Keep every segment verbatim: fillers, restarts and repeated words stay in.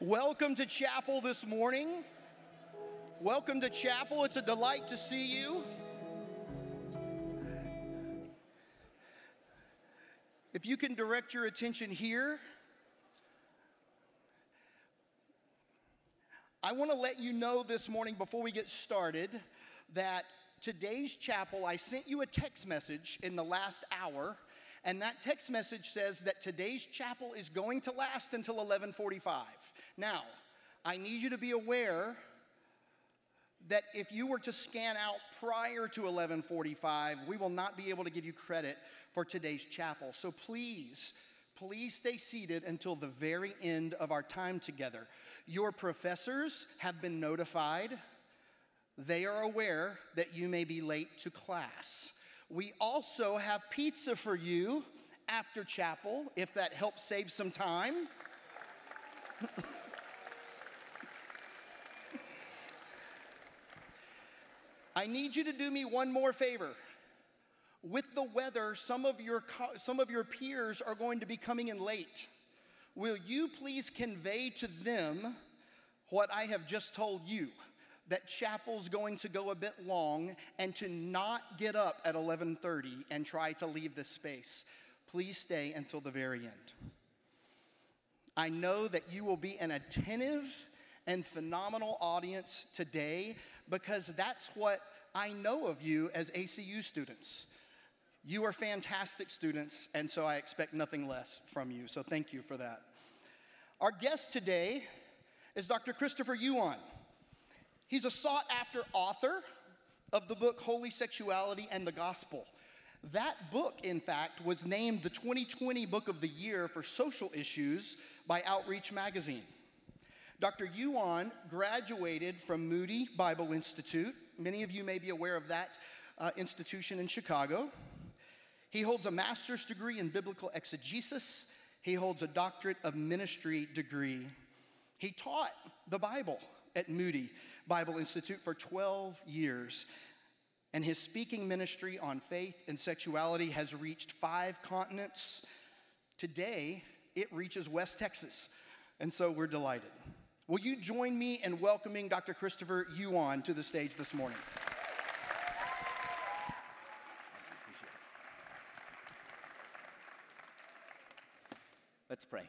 Welcome to chapel this morning. Welcome to chapel. It's a delight to see you. If you can direct your attention here, I want to let you know this morning before we get started that today's chapel, I sent you a text message in the last hour, and that text message says that today's chapel is going to last until eleven forty-five. Now, I need you to be aware that if you were to scan out prior to eleven forty-five, we will not be able to give you credit for today's chapel. So please, please stay seated until the very end of our time together. Your professors have been notified. They are aware that you may be late to class. We also have pizza for you after chapel, if that helps save some time. I need you to do me one more favor. With the weather, some of your, some of your peers are going to be coming in late. Will you please convey to them what I have just told you? That chapel's going to go a bit long, and to not get up at eleven thirty and try to leave this space. Please stay until the very end. I know that you will be an attentive and phenomenal audience today, because that's what I know of you as A C U students. You are fantastic students, and so I expect nothing less from you, so thank you for that. Our guest today is Doctor Christopher Yuan. He's a sought-after author of the book Holy Sexuality and the Gospel. That book, in fact, was named the twenty twenty Book of the Year for Social Issues by Outreach Magazine. Doctor Yuan graduated from Moody Bible Institute. Many of you may be aware of that uh, institution in Chicago. He holds a master's degree in biblical exegesis. He holds a doctorate of ministry degree. He taught the Bible at Moody Bible Institute for twelve years, and his speaking ministry on faith and sexuality has reached five continents. Today, it reaches West Texas, and so we're delighted. Will you join me in welcoming Doctor Christopher Yuan to the stage this morning? Let's pray.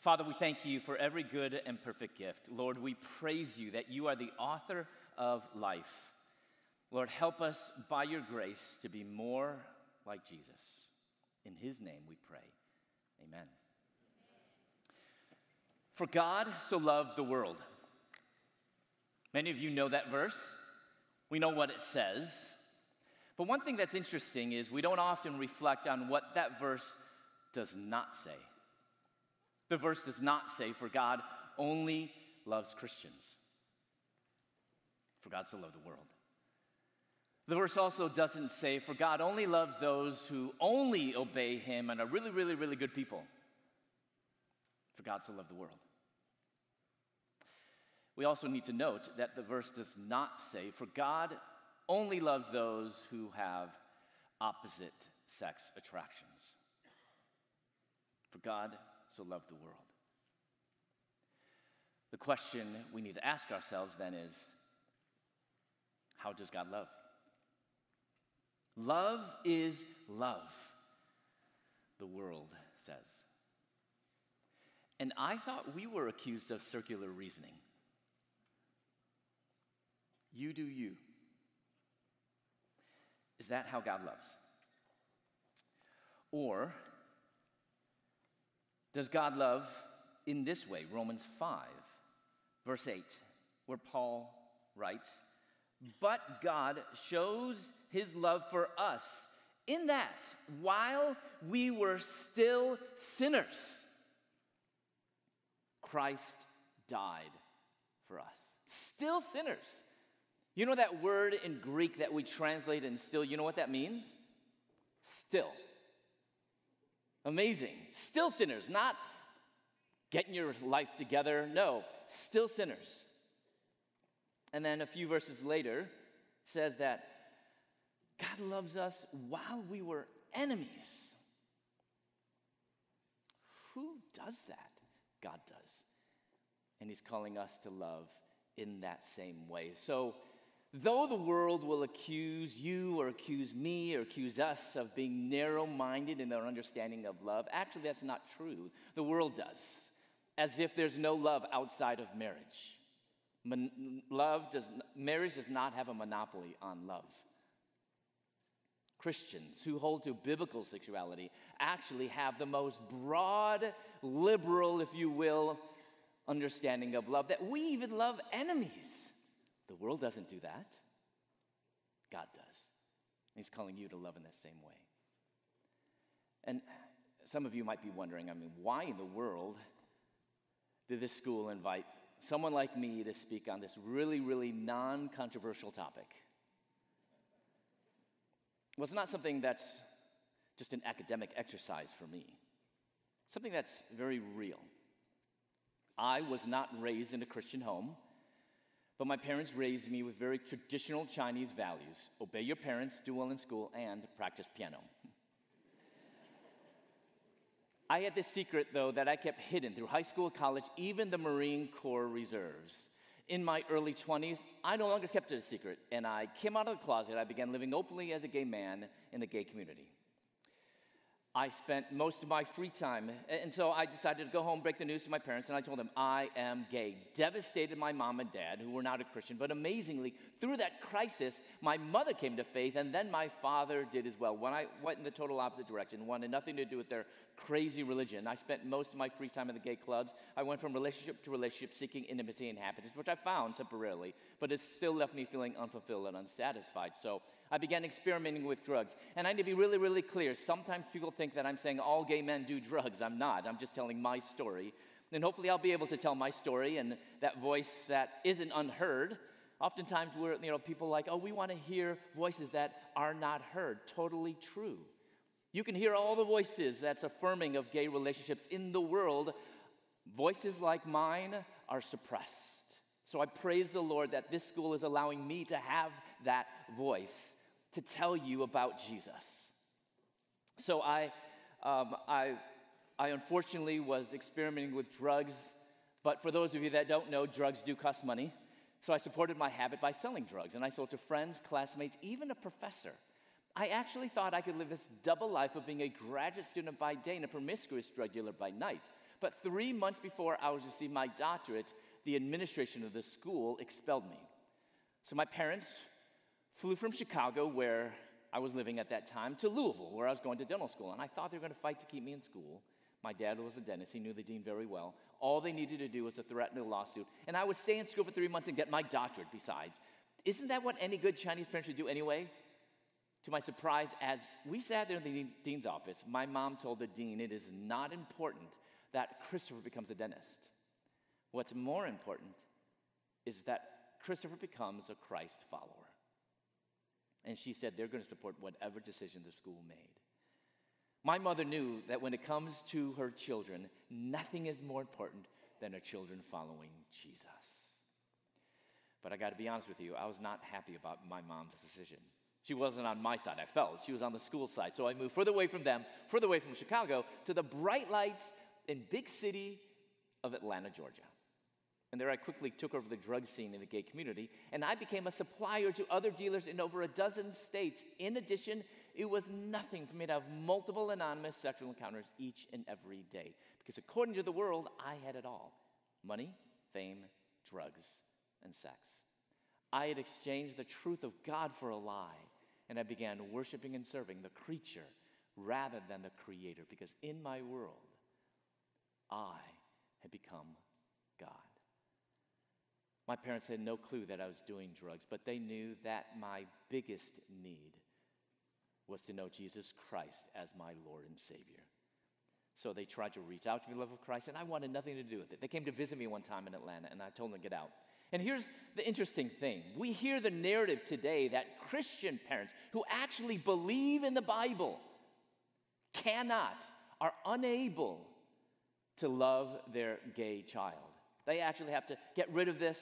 Father, we thank you for every good and perfect gift. Lord, we praise you that you are the author of life. Lord, help us by your grace to be more like Jesus. In his name we pray. Amen. For God so loved the world. Many of you know that verse. We know what it says. But one thing that's interesting is we don't often reflect on what that verse does not say. The verse does not say, for God only loves Christians. For God so loved the world. The verse also doesn't say, for God only loves those who only obey him and are really, really, really good people. For God so loved the world. We also need to note that the verse does not say, for God only loves those who have opposite sex attractions. For God so loved the world. The question we need to ask ourselves then is, how does God love? Love is love, the world says. And I thought we were accused of circular reasoning. You do you. Is that how God loves? Or does God love in this way? Romans five, verse eight, where Paul writes, "But God shows his love for us in that while we were still sinners, Christ died for us." Still sinners. You know that word in Greek that we translate in still, you know what that means? Still. Amazing. Still sinners, not getting your life together. No, still sinners. And then a few verses later says that God loves us while we were enemies. Who does that? God does. and he's calling us to love in that same way. So though the world will accuse you or accuse me or accuse us of being narrow-minded in our understanding of love, actually that's not true. The world does, as if there's no love outside of marriage. Mon- love does, marriage does not have a monopoly on love. Christians who hold to biblical sexuality actually have the most broad, liberal, if you will, understanding of love, that we even love enemies. The world doesn't do that. God does. He's calling you to love in that same way. And some of you might be wondering, I mean, why in the world did this school invite someone like me to speak on this really, really non-controversial topic? Well, it's not something that's just an academic exercise for me. It's something that's very real. I was not raised in a Christian home, but my parents raised me with very traditional Chinese values. Obey your parents, do well in school, and practice piano. I had this secret, though, that I kept hidden through high school, college, even the Marine Corps Reserves. In my early twenties, I no longer kept it a secret, and I came out of the closet. I began living openly as a gay man in the gay community. I spent most of my free time, and so I decided to go home, break the news to my parents, and I told them, I am gay. Devastated my mom and dad, who were not a Christian, but amazingly, through that crisis, my mother came to faith, and then my father did as well. When I went in the total opposite direction, wanted nothing to do with their crazy religion. I spent most of my free time in the gay clubs. I went from relationship to relationship, seeking intimacy and happiness, which I found temporarily, but it still left me feeling unfulfilled and unsatisfied. So I began experimenting with drugs. And I need to be really, really clear. Sometimes people think that I'm saying all gay men do drugs. I'm not. I'm just telling my story. And hopefully I'll be able to tell my story and that voice that isn't unheard. Oftentimes we're, you know, people like, oh, we want to hear voices that are not heard. Totally true. You can hear all the voices that's affirming of gay relationships in the world. Voices like mine are suppressed. So I praise the Lord that this school is allowing me to have that voice, to tell you about Jesus. So I, um, I, I unfortunately was experimenting with drugs, but for those of you that don't know, drugs do cost money. So I supported my habit by selling drugs, and I sold to friends, classmates, even a professor. I actually thought I could live this double life of being a graduate student by day and a promiscuous drug dealer by night. But three months before I was to receive my doctorate, the administration of the school expelled me. So my parents flew from Chicago, where I was living at that time, to Louisville, where I was going to dental school. And I thought they were going to fight to keep me in school. My dad was a dentist. He knew the dean very well. All they needed to do was to threaten a lawsuit. And I would stay in school for three months and get my doctorate besides. Isn't that what any good Chinese parent should do anyway? To my surprise, as we sat there in the dean's office, my mom told the dean, it is not important that Christopher becomes a dentist. What's more important is that Christopher becomes a Christ follower. And she said they're going to support whatever decision the school made. My mother knew that when it comes to her children, nothing is more important than her children following Jesus. But I got to be honest with you, I was not happy about my mom's decision. She wasn't on my side, I felt. She was on the school side. So I moved further away from them, further away from Chicago, to the bright lights and big city of Atlanta, Georgia. And there I quickly took over the drug scene in the gay community, and I became a supplier to other dealers in over a dozen states. In addition, it was nothing for me to have multiple anonymous sexual encounters each and every day, because according to the world, I had it all. Money, fame, drugs, and sex. I had exchanged the truth of God for a lie, and I began worshiping and serving the creature rather than the creator, because in my world, I had become God. My parents had no clue that I was doing drugs, but they knew that my biggest need was to know Jesus Christ as my Lord and Savior. So they tried to reach out to me in the love of Christ, and I wanted nothing to do with it. They came to visit me one time in Atlanta, and I told them to get out. And here's the interesting thing. We hear the narrative today that Christian parents who actually believe in the Bible cannot, are unable to love their gay child. They actually have to get rid of this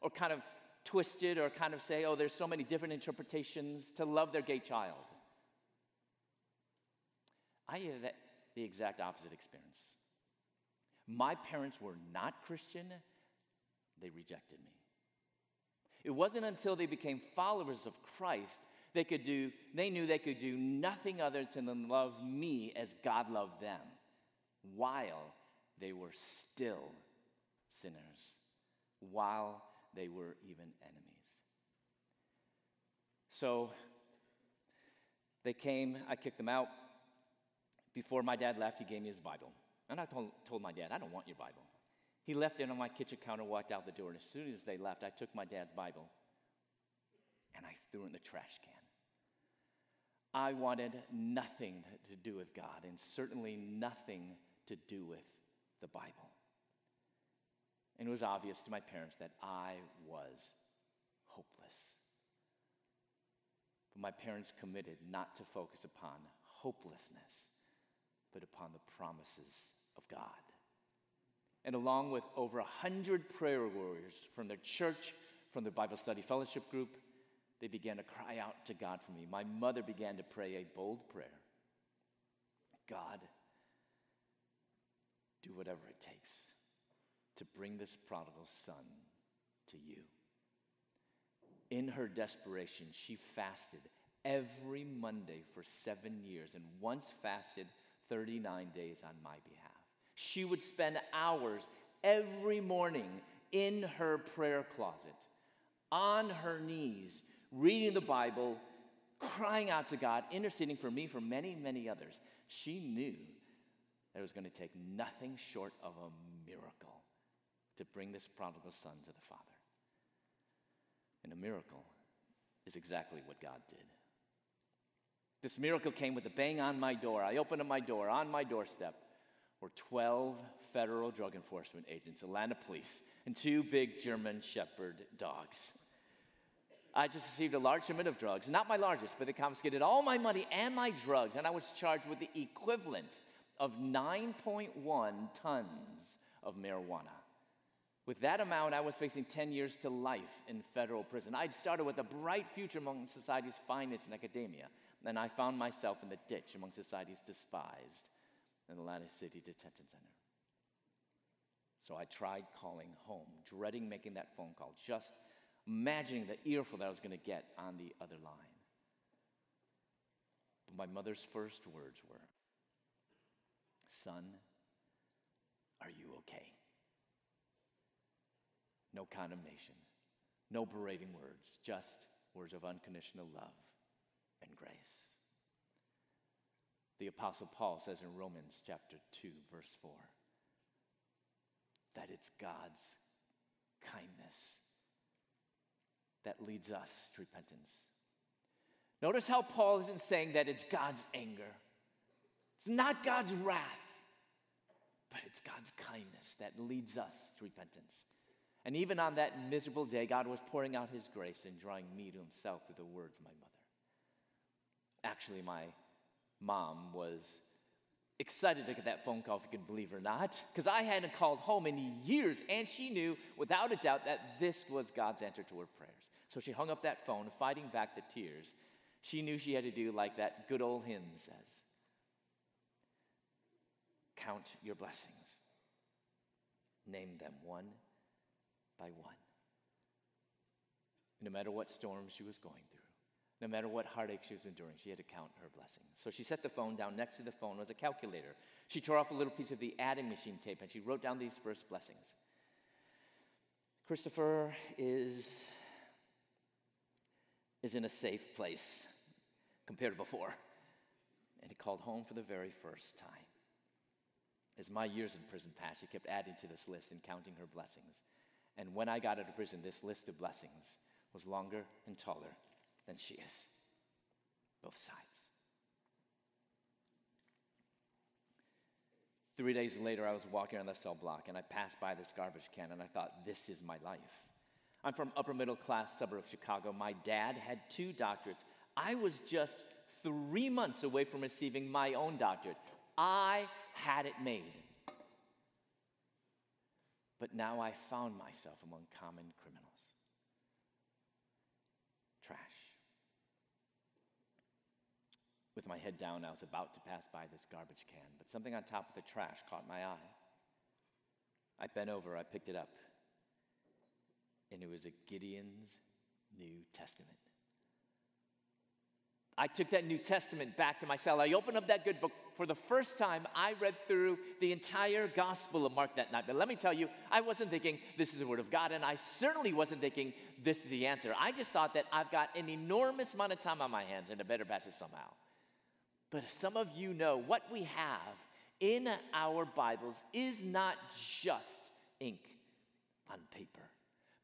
or kind of twist it or kind of say, oh, there's so many different interpretations to love their gay child. I had that, the exact opposite experience. My parents were not Christian. they rejected me. It wasn't until they became followers of Christ they could do, they knew they could do nothing other than love me as God loved them, while they were still sinners, while they were even enemies. So they came, I kicked them out. Before my dad left, he gave me his Bible. And I told, told my dad, I don't want your Bible. He left it on my kitchen counter, walked out the door, and as soon as they left, I took my dad's Bible and I threw it in the trash can. I wanted nothing to do with God, and certainly nothing to do with the Bible. And it was obvious to my parents that I was hopeless. But my parents committed not to focus upon hopelessness, but upon the promises of God. And along with over a hundred prayer warriors from their church, from their Bible study fellowship group, they began to cry out to God for me. My mother began to pray a bold prayer. God, do whatever it takes to bring this prodigal son to you. In her desperation, she fasted every Monday for seven years and once fasted thirty-nine days on my behalf. She would spend hours every morning in her prayer closet, on her knees, reading the Bible, crying out to God, interceding for me, for many, many others. She knew that it was going to take nothing short of a miracle to bring this prodigal son to the Father. And a miracle is exactly what God did. This miracle came with a bang on my door. I opened up my door, on my doorstep were twelve federal drug enforcement agents, Atlanta police, and two big German shepherd dogs. I just received a large shipment of drugs, not my largest, but they confiscated all my money and my drugs, and I was charged with the equivalent of nine point one tons of marijuana. With that amount, I was facing ten years to life in federal prison. I'd started with a bright future among society's finest in academia, and I found myself in the ditch among society's despised in the Atlanta City Detention Center. So I tried calling home, dreading making that phone call, just imagining the earful that I was going to get on the other line. But my mother's first words were, "Son, are you okay?" No condemnation, no berating words, just words of unconditional love and grace. The Apostle Paul says in Romans chapter two, verse four, that it's God's kindness that leads us to repentance. Notice how Paul isn't saying that it's God's anger. It's not God's wrath, but it's God's kindness that leads us to repentance. And even on that miserable day, God was pouring out his grace and drawing me to himself through the words of my mother. Actually, my Mom was excited to get that phone call, if you can believe it or not, because I hadn't called home in years, and she knew without a doubt that this was God's answer to her prayers. So she hung up that phone, fighting back the tears. She knew she had to do like that good old hymn says, count your blessings, name them one by one. No matter what storm she was going through, no matter what heartache she was enduring, she had to count her blessings. So she set the phone down. Next to the phone was a calculator. She tore off a little piece of the adding machine tape, and she wrote down these first blessings. Christopher is, is in a safe place compared to before, and he called home for the very first time. As my years in prison passed, she kept adding to this list and counting her blessings. And when I got out of prison, this list of blessings was longer and taller than she is, both sides. Three days later, I was walking on the cell block, and I passed by this garbage can, and I thought, this is my life. I'm from upper-middle-class suburb of Chicago. My dad had two doctorates. I was just three months away from receiving my own doctorate. I had it made. But now I found myself among common criminals. Trash. With my head down, I was about to pass by this garbage can, but something on top of the trash caught my eye. I bent over, I picked it up. and it was a Gideon's New Testament. I took that New Testament back to my cell. I opened up that good book. For the first time, I read through the entire Gospel of Mark that night. But let me tell you, I wasn't thinking this is the Word of God, and I certainly wasn't thinking this is the answer. I just thought that I've got an enormous amount of time on my hands and I better pass it somehow. But some of you know what we have in our Bibles is not just ink on paper,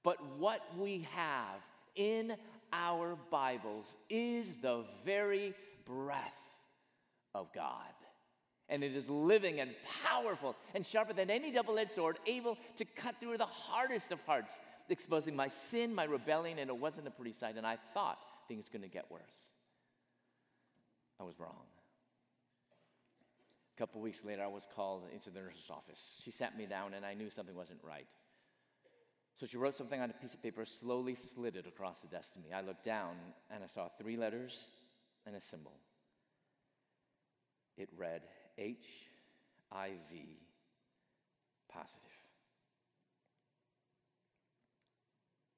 but what we have in our Bibles is the very breath of God. And it is living and powerful and sharper than any double-edged sword, able to cut through the hardest of hearts, exposing my sin, my rebellion, and it wasn't a pretty sight. And I thought things were going to get worse. I was wrong. A couple weeks later, I was called into the nurse's office. She sat me down, and I knew something wasn't right. So she wrote something on a piece of paper, slowly slid it across the desk to me. I looked down, and I saw three letters and a symbol. It read H I V positive.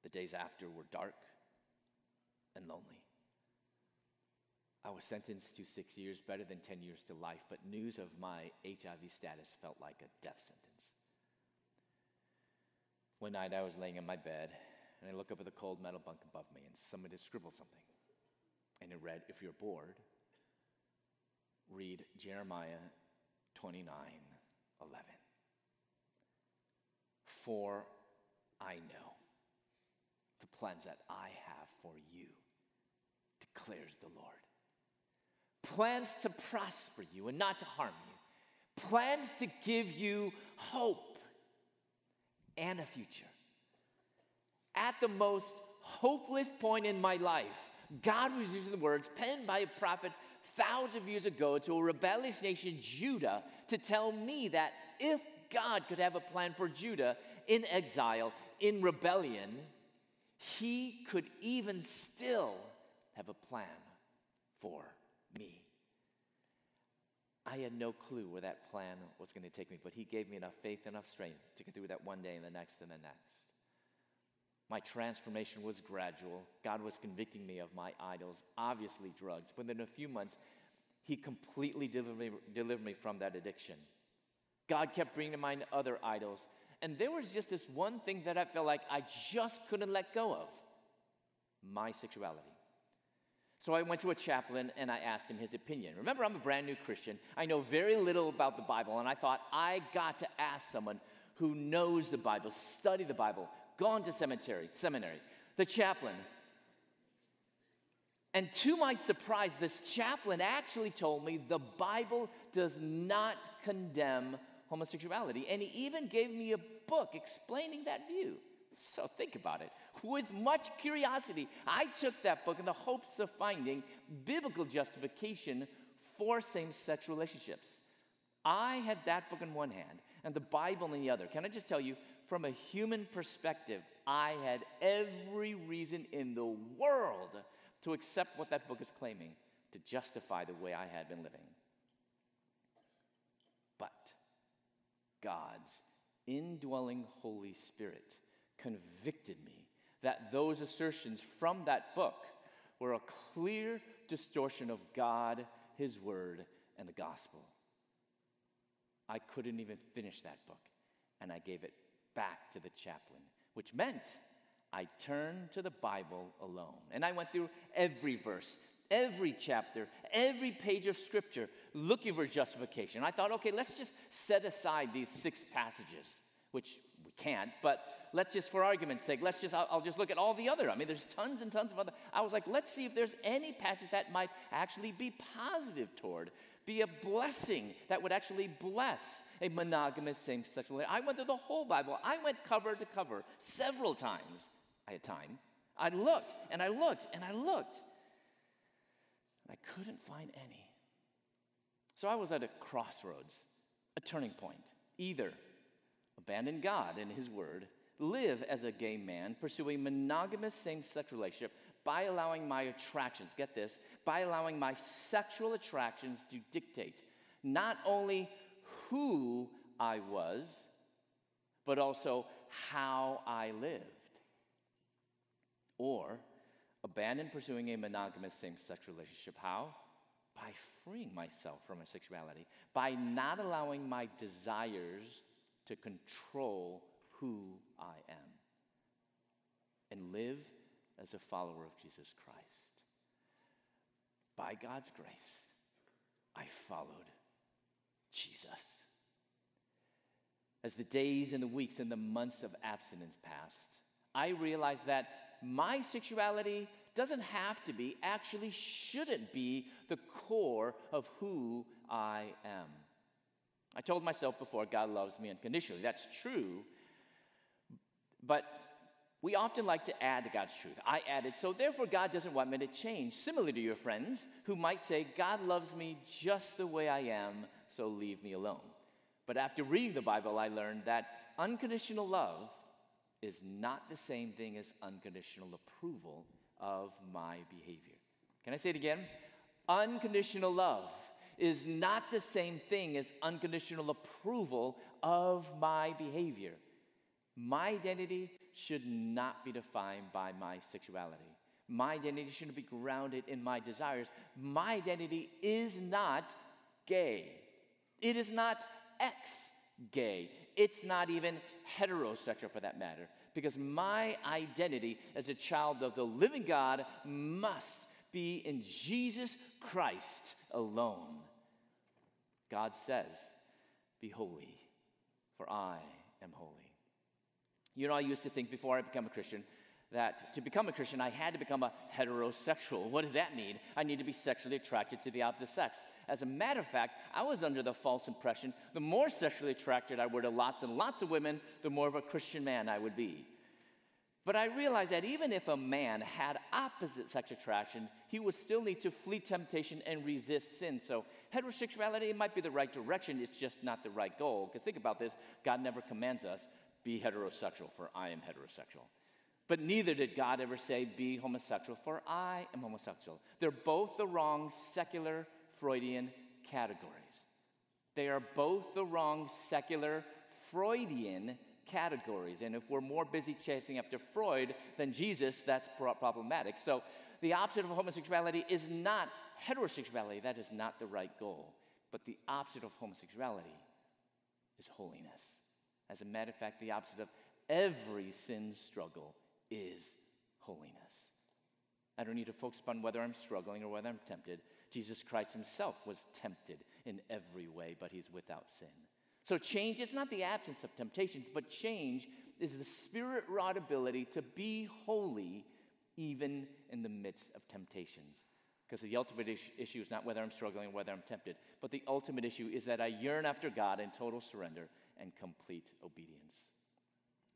The days after were dark and lonely. I was sentenced to six years, better than ten years to life, but news of my H I V status felt like a death sentence. One night I was laying in my bed, and I look up at the cold metal bunk above me, and somebody scribbled something. And it read, if you're bored, read Jeremiah twenty-nine eleven. For I know the plans that I have for you, declares the Lord. Plans to prosper you and not to harm you. Plans to give you hope and a future. At the most hopeless point in my life, God was using the words penned by a prophet thousands of years ago to a rebellious nation, Judah, to tell me that if God could have a plan for Judah in exile, in rebellion, he could even still have a plan for me. I had no clue where that plan was going to take me, but he gave me enough faith, enough strength to get through that one day and the next and the next. My transformation was gradual. God was convicting me of my idols, obviously drugs. Within a few months, he completely delivered me, delivered me from that addiction. God kept bringing to mind other idols, and there was just this one thing that I felt like I just couldn't let go of, my sexuality. So I went to a chaplain, and I asked him his opinion. Remember, I'm a brand new Christian. I know very little about the Bible, and I thought, I got to ask someone who knows the Bible, studied the Bible, gone to seminary, seminary, the chaplain. And to my surprise, this chaplain actually told me the Bible does not condemn homosexuality, and he even gave me a book explaining that view. So think about it. With much curiosity, I took that book in the hopes of finding biblical justification for same-sex relationships. I had that book in one hand and the Bible in the other. Can I just tell you, from a human perspective, I had every reason in the world to accept what that book is claiming to justify the way I had been living. But God's indwelling Holy Spirit convicted me that those assertions from that book were a clear distortion of God, his word, and the gospel. I couldn't even finish that book, and I gave it back to the chaplain, which meant I turned to the Bible alone. And I went through every verse, every chapter, every page of Scripture, looking for justification. I thought, okay, let's just set aside these six passages, which we can't, but let's just, for argument's sake, let's just, I'll, I'll just look at all the other. I mean, there's tons and tons of other. I was like, let's see if there's any passage that might actually be positive toward, be a blessing that would actually bless a monogamous same-sex relationship. I went through the whole Bible. I went cover to cover several times. I had time. I looked, and I looked, and I looked. And I couldn't find any. So I was at a crossroads, a turning point. Either abandon God and his word, live as a gay man, pursuing monogamous same-sex relationship by allowing my attractions, get this, by allowing my sexual attractions to dictate not only who I was, but also how I lived. Or abandon pursuing a monogamous same-sex relationship. How? By freeing myself from my sexuality, by not allowing my desires to control who I am, and live as a follower of Jesus Christ. By God's grace, I followed Jesus. As the days and the weeks and the months of abstinence passed, I realized that my sexuality doesn't have to be, actually shouldn't be, the core of who I am. I told myself before, God loves me unconditionally. That's true. But we often like to add to God's truth. I added, so therefore God doesn't want me to change. Similarly to your friends who might say, God loves me just the way I am, so leave me alone. But after reading the Bible, I learned that unconditional love is not the same thing as unconditional approval of my behavior. Can I say it again? Unconditional love is not the same thing as unconditional approval of my behavior. My identity should not be defined by my sexuality. My identity shouldn't be grounded in my desires. My identity is not gay. It is not ex-gay. It's not even heterosexual for that matter, because my identity as a child of the living God must be in Jesus Christ alone. God says, be holy, for I am holy. You know, I used to think before I became a Christian that to become a Christian, I had to become a heterosexual. What does that mean? I need to be sexually attracted to the opposite sex. As a matter of fact, I was under the false impression the more sexually attracted I were to lots and lots of women, the more of a Christian man I would be. But I realized that even if a man had opposite sex attraction, he would still need to flee temptation and resist sin. So heterosexuality might be the right direction, it's just not the right goal. Because think about this, God never commands us, be heterosexual, for I am heterosexual. But neither did God ever say, be homosexual, for I am homosexual. They're both the wrong secular Freudian categories. They are both the wrong secular Freudian categories. And if we're more busy chasing after Freud than Jesus, that's problematic. So the opposite of homosexuality is not heterosexuality. That is not the right goal. But the opposite of homosexuality is holiness. As a matter of fact, the opposite of every sin struggle is holiness. I don't need to focus upon whether I'm struggling or whether I'm tempted. Jesus Christ himself was tempted in every way, but he's without sin. So change is not the absence of temptations, but change is the spirit-wrought ability to be holy even in the midst of temptations. Because the ultimate issue is not whether I'm struggling or whether I'm tempted, but the ultimate issue is that I yearn after God in total surrender and complete obedience.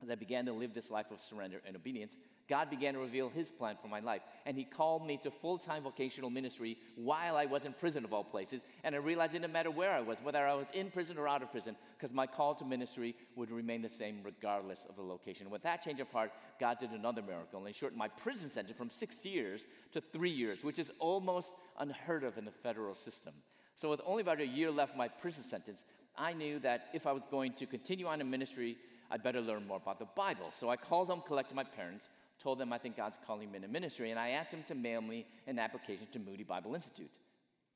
As I began to live this life of surrender and obedience, God began to reveal his plan for my life. And he called me to full-time vocational ministry while I was in prison of all places. And I realized it didn't matter where I was, whether I was in prison or out of prison, because my call to ministry would remain the same regardless of the location. With that change of heart, God did another miracle. And he shortened my prison sentence from six years to three years, which is almost unheard of in the federal system. So with only about a year left of my prison sentence, I knew that if I was going to continue on in ministry, I'd better learn more about the Bible. So I called home, collected my parents, told them I think God's calling me into ministry, and I asked them to mail me an application to Moody Bible Institute.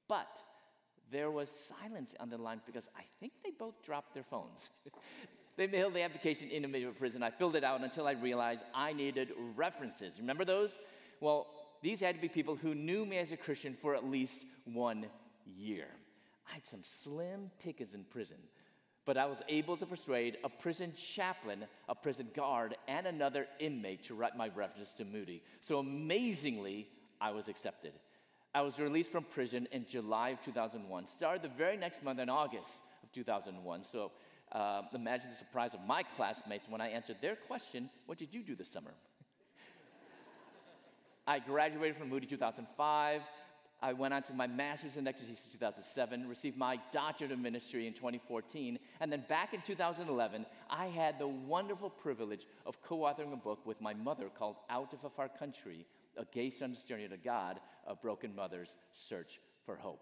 But there was silence on the line because I think they both dropped their phones. They mailed the application into me to prison. I filled it out until I realized I needed references. Remember those? Well, these had to be people who knew me as a Christian for at least one year. I had some slim pickings in prison, but I was able to persuade a prison chaplain, a prison guard, and another inmate to write my references to Moody. So amazingly, I was accepted. I was released from prison in July of two thousand one, started the very next month in August of two thousand one. So uh, imagine the surprise of my classmates when I answered their question, what did you do this summer? I graduated from Moody in two thousand five. I went on to my master's in exegesis in two thousand seven, received my doctorate of ministry in twenty fourteen, and then back in two thousand eleven, I had the wonderful privilege of co-authoring a book with my mother called Out of Our Country, A Gay Son's Journey to God, A Broken Mother's Search for Hope.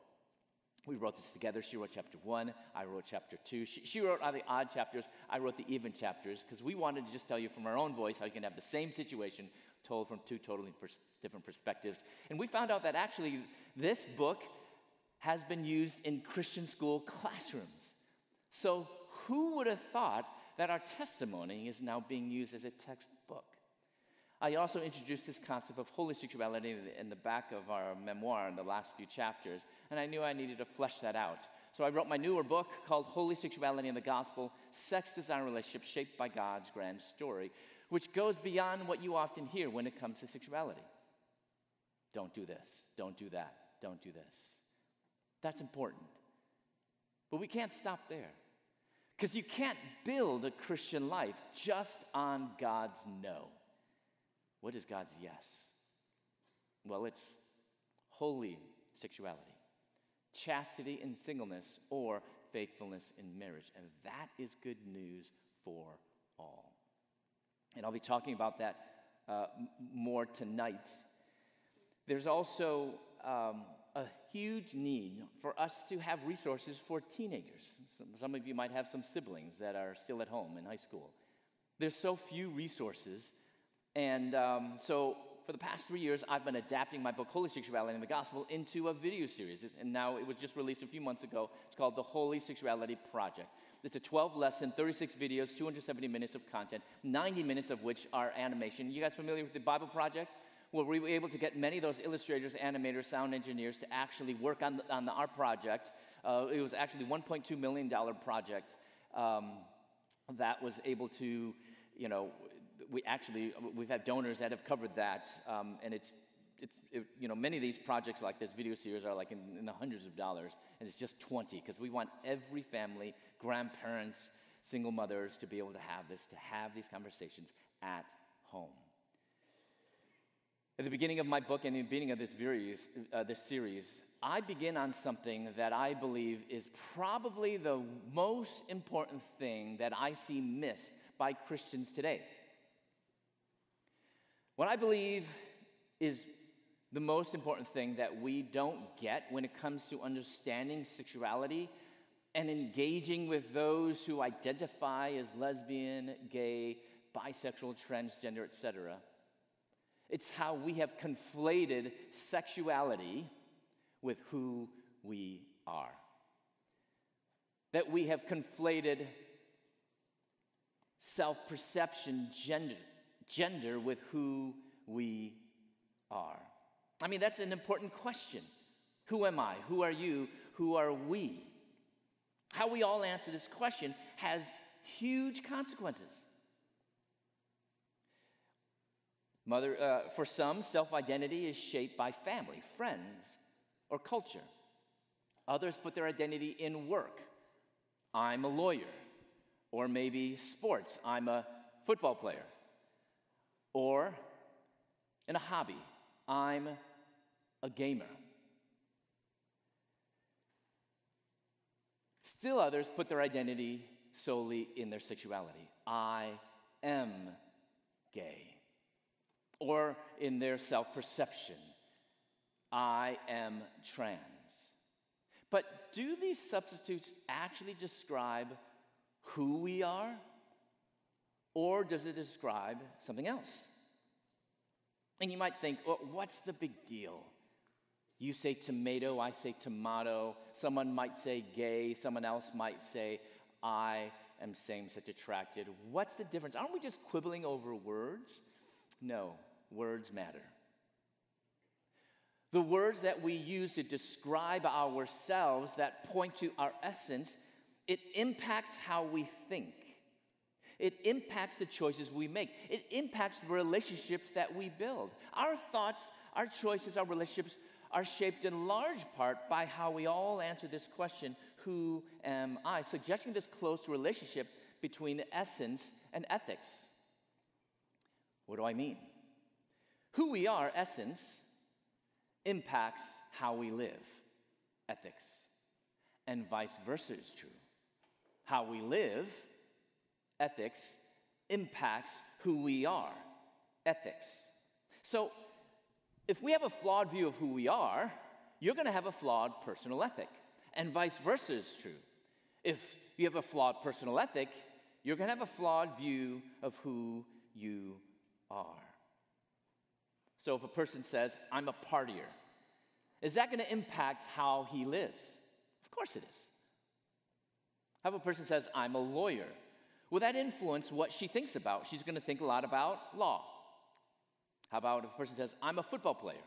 We wrote this together. She wrote chapter one, I wrote chapter two. She, she wrote all the odd chapters, I wrote the even chapters, because we wanted to just tell you from our own voice how you can have the same situation told from two totally pers- different perspectives. And we found out that actually this book has been used in Christian school classrooms. So who would have thought that our testimony is now being used as a textbook? I also introduced this concept of holy sexuality in the back of our memoir in the last few chapters, and I knew I needed to flesh that out. So I wrote my newer book called Holy Sexuality and the Gospel, Sex, Desire, and Relationship Shaped by God's Grand Story, which goes beyond what you often hear when it comes to sexuality. Don't do this, don't do that, don't do this. That's important. But we can't stop there, because you can't build a Christian life just on God's no. What is God's yes? Well, it's holy sexuality, chastity in singleness, or faithfulness in marriage. And that is good news for all. And I'll be talking about that uh, more tonight. There's also um, a huge need for us to have resources for teenagers. Some, some of you might have some siblings that are still at home in high school. There's so few resources. And um, so for the past three years, I've been adapting my book, Holy Sexuality and the Gospel, into a video series. And now it was just released a few months ago. It's called The Holy Sexuality Project. It's a twelve lesson, thirty-six videos, two hundred seventy minutes of content, ninety minutes of which are animation. You guys familiar with the Bible Project? Well, we were able to get many of those illustrators, animators, sound engineers to actually work on, the, on the, our project. Uh, it was actually a one point two million dollars project um, that was able to... You know, we actually, we've had donors that have covered that, um, and it's, it's it, you know, many of these projects like this video series are like in, in the hundreds of dollars, and it's just twenty, because we want every family, grandparents, single mothers to be able to have this, to have these conversations at home. At the beginning of my book and the beginning of this, series, uh, this series, I begin on something that I believe is probably the most important thing that I see missed by Christians today. What I believe is the most important thing that we don't get when it comes to understanding sexuality and engaging with those who identify as lesbian, gay, bisexual, transgender, et cetera. It's how we have conflated sexuality with who we are. That we have conflated self-perception, gender, gender with who we are. I mean, that's an important question. Who am I? Who are you? Who are we? How we all answer this question has huge consequences. Mother, uh, for some, self-identity is shaped by family, friends, or culture. Others put their identity in work. I'm a lawyer. Or maybe sports. I'm a football player. Or in a hobby. I'm a gamer. Still others put their identity solely in their sexuality. I am gay. Or in their self-perception, I am trans. But do these substitutes actually describe who we are, or does it describe something else? And you might think, well, what's the big deal? You say tomato, I say tomato. Someone might say gay, someone else might say I am same-sex attracted. What's the difference? Aren't we just quibbling over words? No, words matter. The words that we use to describe ourselves that point to our essence, it impacts how we think. It impacts the choices we make. It impacts the relationships that we build. Our thoughts, our choices, our relationships are shaped in large part by how we all answer this question, who am I? Suggesting this close relationship between essence and ethics. What do I mean? Who we are, essence, impacts how we live, ethics. And vice versa is true. How we live, ethics, impacts who we are, ethics. So if we have a flawed view of who we are, you're going to have a flawed personal ethic. And vice versa is true. If you have a flawed personal ethic, you're going to have a flawed view of who you are. So if a person says, I'm a partier, is that going to impact how he lives? Of course it is. How if a person says, I'm a lawyer? Will that influence what she thinks about? She's going to think a lot about law. How about if a person says, I'm a football player?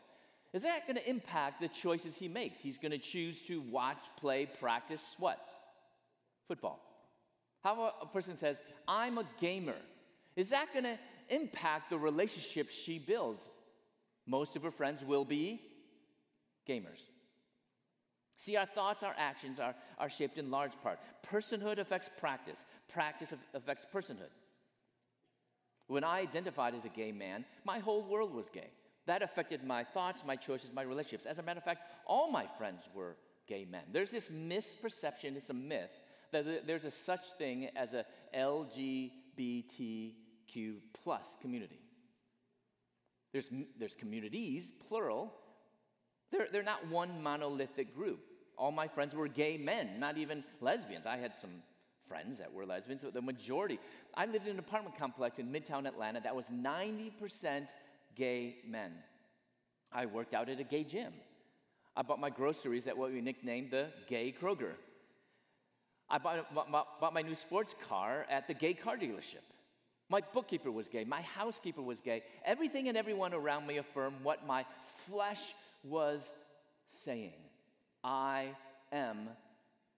Is that going to impact the choices he makes? He's going to choose to watch, play, practice what? Football. How about a person says, I'm a gamer? Is that going to impact the relationship she builds? Most of her friends will be gamers. See, our thoughts, our actions are, are shaped in large part. Personhood affects practice. Practice affects personhood. When I identified as a gay man, my whole world was gay. That affected my thoughts, my choices, my relationships. As a matter of fact, all my friends were gay men. There's this misperception, it's a myth, that there's a such thing as a L G B T Q plus community. There's, there's communities, plural. They're, they're not one monolithic group. All my friends were gay men, not even lesbians. I had some friends that were lesbians, but the majority. I lived in an apartment complex in Midtown Atlanta that was ninety percent gay men. I worked out at a gay gym. I bought my groceries at what we nicknamed the Gay Kroger. I bought, bought, bought my new sports car at the gay car dealership. My bookkeeper was gay. My housekeeper was gay. Everything and everyone around me affirmed what my flesh was saying. I am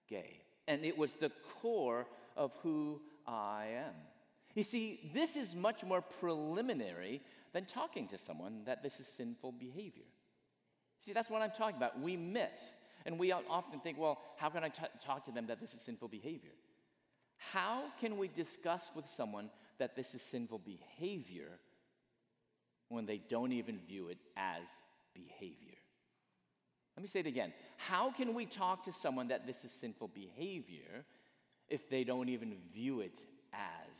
gay. And it was the core of who I am. You see, this is much more preliminary than talking to someone that this is sinful behavior. See, that's what I'm talking about. We miss. And we often think, well, how can I t- talk to them that this is sinful behavior? How can we discuss with someone that this is sinful behavior when they don't even view it as behavior? Let me say it again. How can we talk to someone that this is sinful behavior if they don't even view it as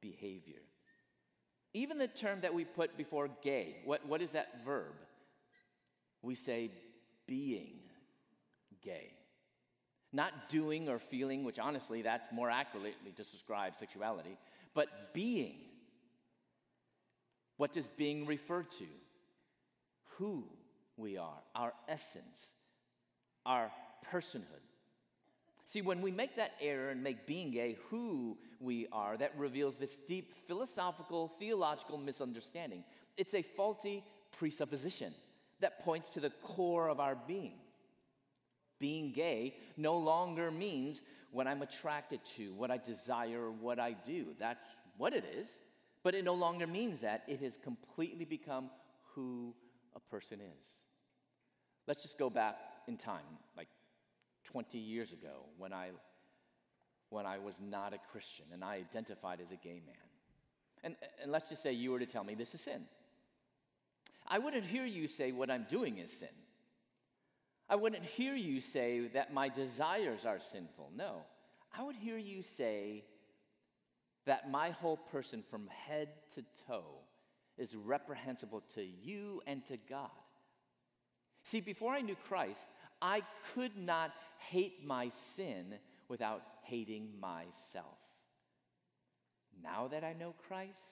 behavior? Even the term that we put before gay, what, what is that verb? We say being gay. Not doing or feeling, which honestly, that's more accurately to describe sexuality, but being. What does being refer to? Who we are, our essence, our personhood. See, when we make that error and make being gay who we are, that reveals this deep philosophical, theological misunderstanding. It's a faulty presupposition that points to the core of our being. Being gay no longer means what I'm attracted to, what I desire, what I do. That's what it is. But it no longer means that. It has completely become who a person is. Let's just go back in time, like twenty years ago, when I, when I was not a Christian and I identified as a gay man. And, and let's just say you were to tell me this is sin. I wouldn't hear you say what I'm doing is sin. I wouldn't hear you say that my desires are sinful. No, I would hear you say that my whole person from head to toe is reprehensible to you and to God. See, before I knew Christ, I could not hate my sin without hating myself. Now that I know Christ,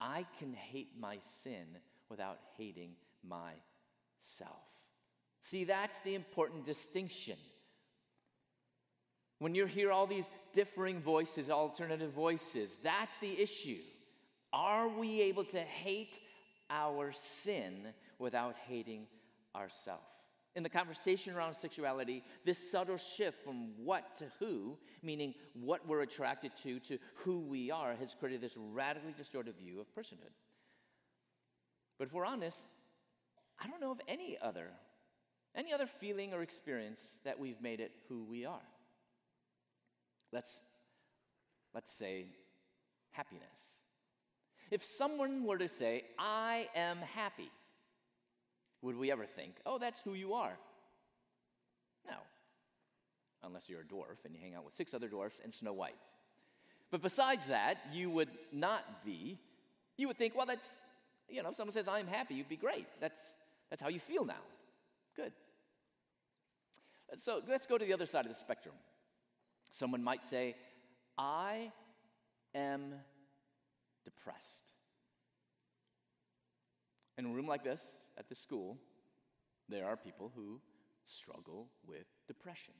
I can hate my sin without hating myself. See, that's the important distinction. When you hear all these differing voices, alternative voices, that's the issue. Are we able to hate our sin without hating ourselves? In the conversation around sexuality, this subtle shift from what to who, meaning what we're attracted to to who we are, has created this radically distorted view of personhood. But if we're honest, I don't know of any other Any other feeling or experience that we've made it who we are. Let's, let's say happiness. If someone were to say, I am happy, would we ever think, oh, that's who you are? No, unless you're a dwarf and you hang out with six other dwarfs and Snow White. But besides that, you would not be, you would think, well, that's, you know, if someone says, I'm happy, you'd be great. That's, that's how you feel now. Good. So let's go to the other side of the spectrum. Someone might say, I am depressed. in a room like this, at this school, there are people who struggle with depression.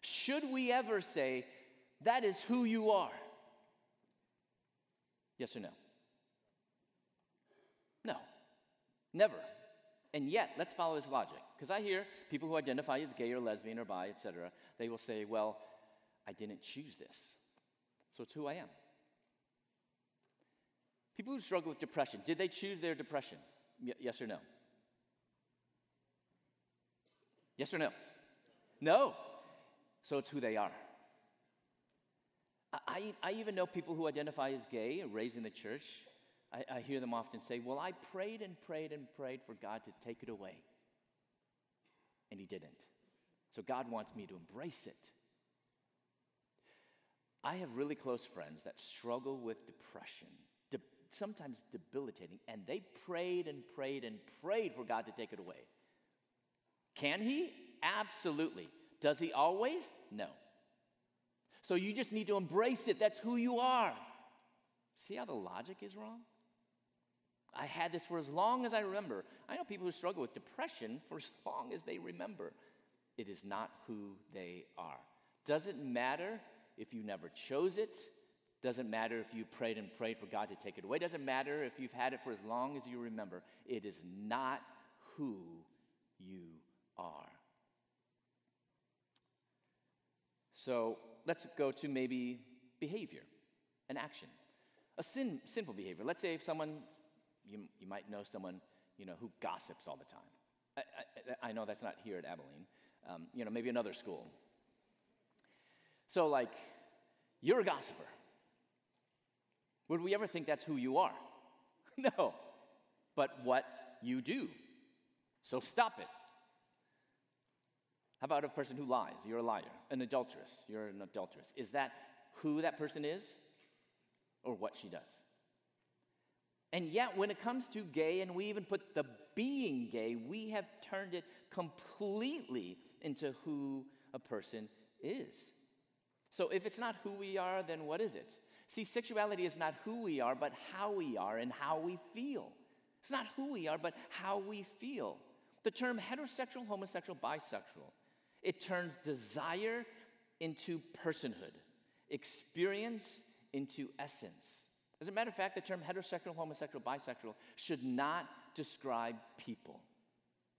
Should we ever say, that is who you are? Yes or no? No. Never. And yet, let's follow this logic. Because I hear people who identify as gay or lesbian or bi, et cetera, they will say, well, I didn't choose this, so it's who I am. People who struggle with depression, did they choose their depression? Y- yes or no? Yes or no? No. So it's who they are. I, I even know people who identify as gay and raised in the church. I, I hear them often say, well, I prayed and prayed and prayed for God to take it away, and he didn't. So God wants me to embrace it. I have really close friends that struggle with depression, de- sometimes debilitating, and they prayed and prayed and prayed for God to take it away. Can he? Absolutely. Does he always? No. So you just need to embrace it. That's who you are. See how the logic is wrong? I had this for as long as I remember. I know people who struggle with depression for as long as they remember. It is not who they are. Doesn't matter if you never chose it. Doesn't matter if you prayed and prayed for God to take it away. Doesn't matter if you've had it for as long as you remember. It is not who you are. So let's go to maybe behavior, an action, a sin, sinful behavior. Let's say if someone, you, you might know someone, you know, who gossips all the time. I, I, I know that's not here at Abilene. Um, you know, maybe another school. So like, you're a gossiper. Would we ever think that's who you are? No, but what you do. So stop it. How about a person who lies? You're a liar, an adulteress. You're an adulteress. Is that who that person is or what she does? And yet, when it comes to gay, and we even put the being gay, we have turned it completely into who a person is. So if it's not who we are, then what is it? See, sexuality is not who we are, but how we are and how we feel. It's not who we are, but how we feel. The term heterosexual, homosexual, bisexual, it turns desire into personhood, experience into essence. As a matter of fact, the term heterosexual, homosexual, bisexual should not describe people.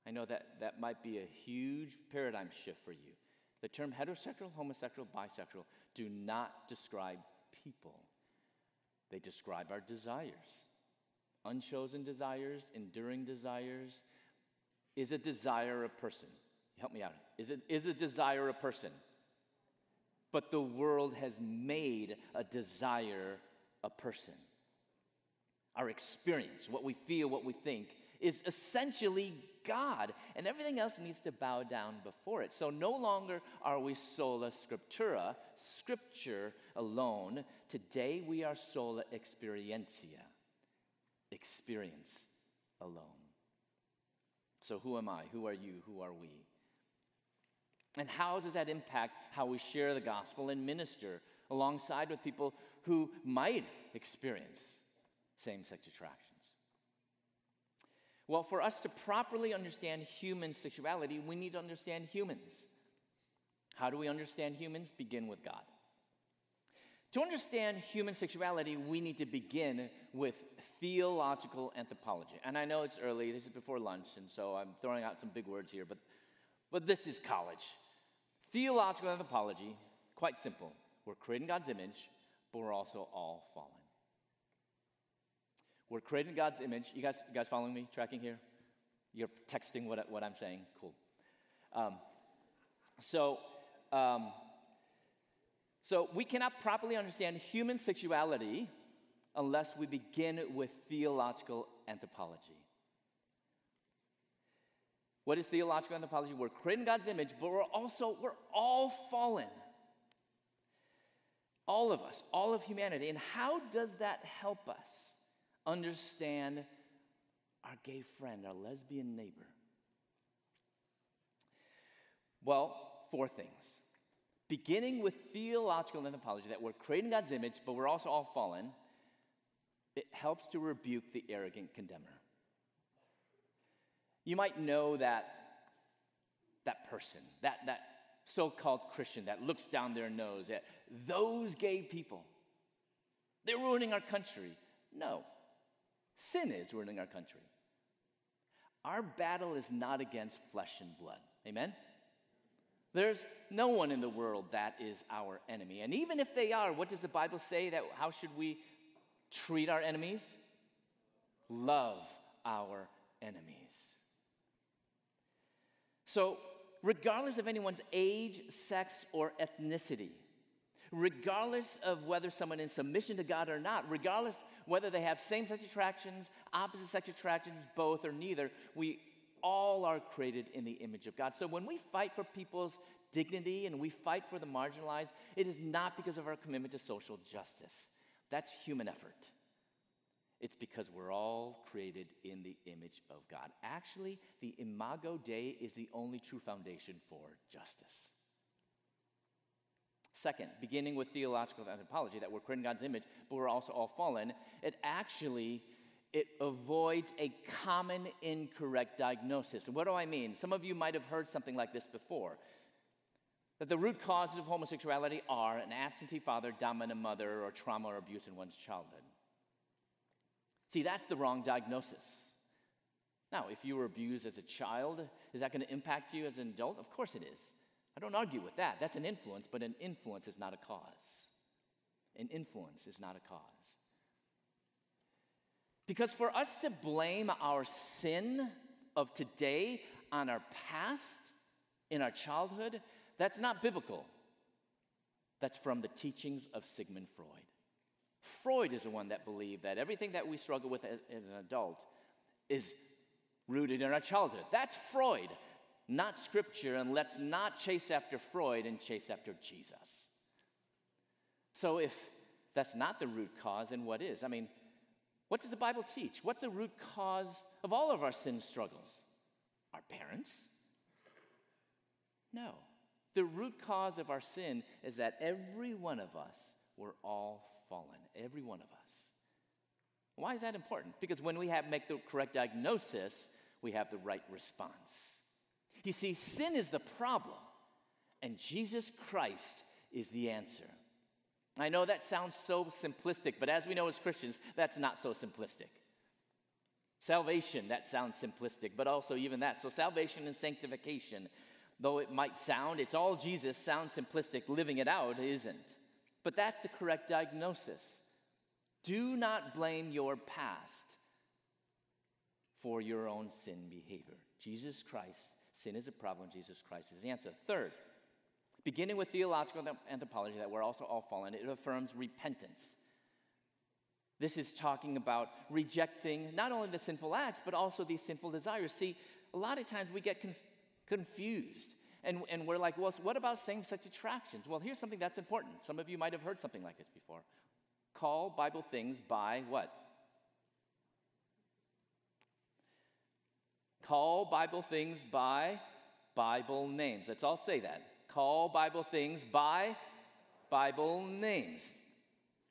I know that that might be a huge paradigm shift for you. The term heterosexual, homosexual, bisexual do not describe people. They describe our desires. Unchosen desires, enduring desires. Is a desire a person? Help me out. Is it is a desire a person? But the world has made a desire a person. Our experience, what we feel, what we think, is essentially God, and everything else needs to bow down before it. So no longer are we sola scriptura, scripture alone. Today we are sola experientia, experience alone. So who am I? Who are you? Who are we? And how does that impact how we share the gospel and minister alongside with people who might experience same-sex attractions? Well, for us to properly understand human sexuality, we need to understand humans. How do we understand humans? Begin with God. To understand human sexuality, we need to begin with theological anthropology. And I know it's early, this is before lunch, and so I'm throwing out some big words here, but, but this is college. Theological anthropology, quite simple. We're created in God's image, but we're also all fallen. We're created in God's image. You guys, you guys following me, tracking here? You're texting what, what I'm saying? Cool. Um, so... Um, So we cannot properly understand human sexuality unless we begin with theological anthropology. What is theological anthropology? We're created in God's image, but we're also, we're all fallen. All of us, all of humanity. And how does that help us understand our gay friend, our lesbian neighbor? Well, four things. Beginning with theological anthropology, that we're created in God's image, but we're also all fallen, it helps to rebuke the arrogant condemner. You might know that, that person, that, that so-called Christian that looks down their nose at those gay people. They're ruining our country. No. Sin is ruining our country. Our battle is not against flesh and blood. Amen? There's no one in the world that is our enemy. And even if they are, what does the Bible say? That how should we treat our enemies? Love our enemies. So, regardless of anyone's age, sex, or ethnicity, regardless of whether someone is in submission to God or not, regardless whether they have same-sex attractions, opposite-sex attractions, both or neither, we all are created in the image of God. So when we fight for people's dignity and we fight for the marginalized, it is not because of our commitment to social justice. That's human effort. It's because we're all created in the image of God. Actually, the Imago Dei is the only true foundation for justice. Second, beginning with theological anthropology, that we're created in God's image, but we're also all fallen, it actually, it avoids a common incorrect diagnosis. And what do I mean? Some of you might have heard something like this before, that the root causes of homosexuality are an absentee father, dominant mother, or trauma or abuse in one's childhood. See, that's the wrong diagnosis. Now, if you were abused as a child, is that going to impact you as an adult? Of course it is. I don't argue with that. That's an influence, but an influence is not a cause. An influence is not a cause. Because for us to blame our sin of today on our past, in our childhood, that's not biblical. That's from the teachings of Sigmund Freud. Freud is the one that believed that everything that we struggle with as, as an adult is rooted in our childhood. That's Freud. Not Scripture, and let's not chase after Freud and chase after Jesus. So if that's not the root cause, then what is? I mean, what does the Bible teach? What's the root cause of all of our sin struggles? Our parents? No. The root cause of our sin is that every one of us, we're all fallen. Every one of us. Why is that important? Because when we have make the correct diagnosis, we have the right response. You see, sin is the problem, and Jesus Christ is the answer. I know that sounds so simplistic, but as we know as Christians, that's not so simplistic. Salvation, that sounds simplistic, but also even that. So salvation and sanctification, though it might sound, it's all Jesus, sounds simplistic, living it out isn't. But that's the correct diagnosis. Do not blame your past for your own sin behavior. Jesus Christ Sin is a problem. Jesus Christ is the answer. Third, beginning with theological anthropology, that we're also all fallen, it affirms repentance. This is talking about rejecting not only the sinful acts, but also these sinful desires. See, a lot of times we get conf- confused, and, and we're like, well, so what about same-sex attractions? Well, here's something that's important. Some of you might have heard something like this before. Call Bible things by what? Call Bible things by Bible names. Let's all say that. Call Bible things by Bible names.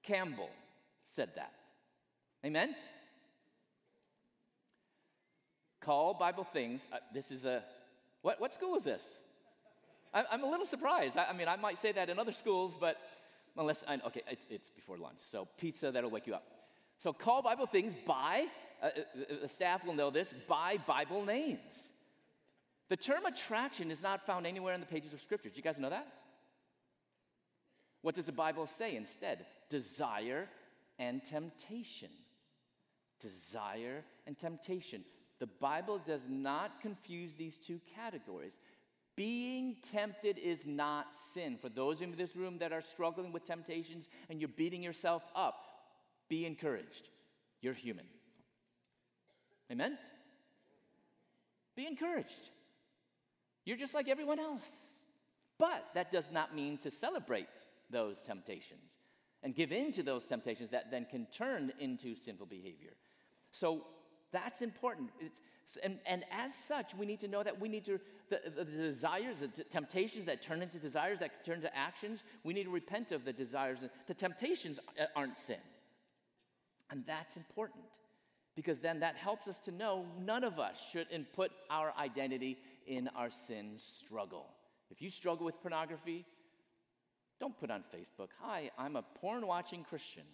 Campbell said that. Amen? Call Bible things. Uh, this is a, what, what school is this? I, I'm a little surprised. I, I mean, I might say that in other schools, but unless, I, okay, it, it's before lunch. So pizza, that'll wake you up. So call Bible things by, uh, the staff will know this, by Bible names. The term attraction is not found anywhere in the pages of Scripture. Do you guys know that? What does the Bible say instead? Desire and temptation. Desire and temptation. The Bible does not confuse these two categories. Being tempted is not sin. For those in this room that are struggling with temptations and you're beating yourself up, be encouraged. You're human. Amen? Be encouraged. You're just like everyone else. But that does not mean to celebrate those temptations and give in to those temptations that then can turn into sinful behavior. So that's important. It's, and, and as such, we need to know that we need to, the, the, the desires, the temptations that turn into desires, that turn into actions, we need to repent of the desires. The temptations aren't sin. And that's important because then that helps us to know none of us shouldn't put our identity in our sin struggle. If you struggle with pornography, don't put on Facebook, "Hi, I'm a porn-watching Christian."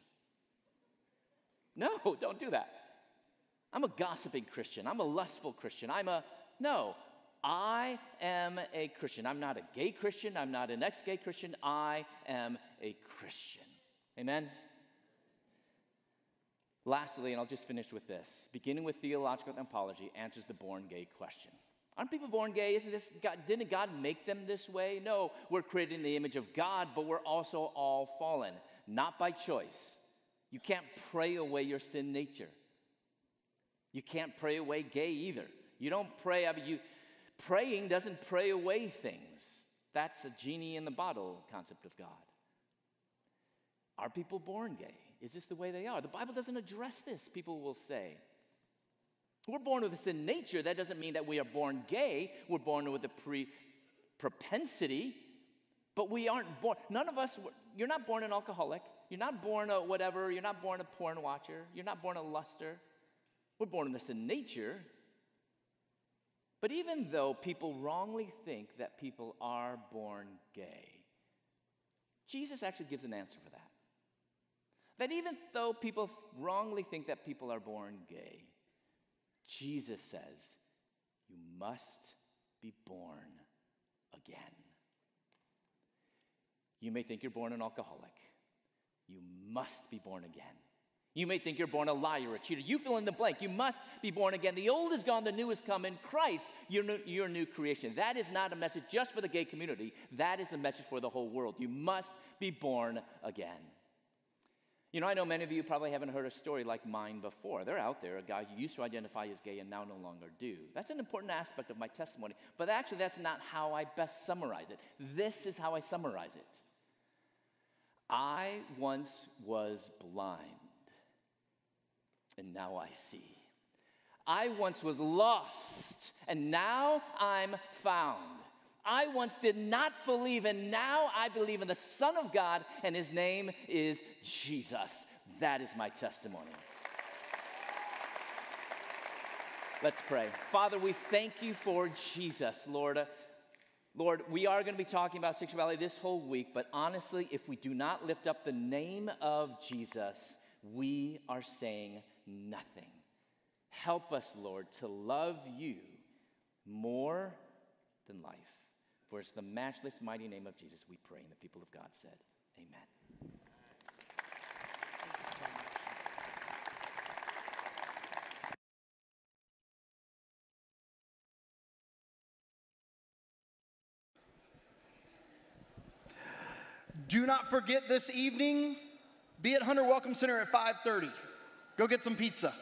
No, don't do that. "I'm a gossiping Christian. I'm a lustful Christian. I'm a..." No, I am a Christian. I'm not a gay Christian. I'm not an ex-gay Christian. I am a Christian. Amen? Lastly, and I'll just finish with this, beginning with theological anthropology answers the born gay question. Aren't people born gay? Isn't this God, didn't God make them this way? No, we're created in the image of God, but we're also all fallen, not by choice. You can't pray away your sin nature. You can't pray away gay either. You don't pray. I mean, you, praying doesn't pray away things. That's a genie in the bottle concept of God. Are people born gay? Is this the way they are? The Bible doesn't address this, people will say. We're born with a sin nature. That doesn't mean that we are born gay. We're born with a pre propensity, but we aren't born. None of us, you're not born an alcoholic. You're not born a whatever. You're not born a porn watcher. You're not born a luster. We're born with a sin nature. But even though people wrongly think that people are born gay, Jesus actually gives an answer for that. That even though people wrongly think that people are born gay, Jesus says, you must be born again. You may think you're born an alcoholic. You must be born again. You may think you're born a liar, a cheater. You fill in the blank. You must be born again. The old is gone. The new has come. In Christ, you're new, you're a new creation. That is not a message just for the gay community. That is a message for the whole world. You must be born again. You know, I know many of you probably haven't heard a story like mine before. They're out there, a guy who used to identify as gay and now no longer do. That's an important aspect of my testimony, but actually that's not how I best summarize it. This is how I summarize it. I once was blind, and now I see. I once was lost, and now I'm found. I once did not believe, and now I believe in the Son of God, and his name is Jesus. That is my testimony. Let's pray. Father, we thank you for Jesus, Lord. Lord, we are going to be talking about sexuality this whole week, but honestly, if we do not lift up the name of Jesus, we are saying nothing. Help us, Lord, to love you more than life. For it's the matchless mighty name of Jesus we pray, and the people of God said, amen. Do not forget this evening, be at Hunter Welcome Center at five thirty. Go get some pizza.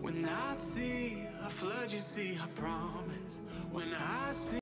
When I see, I flood your sea, I promise. When I see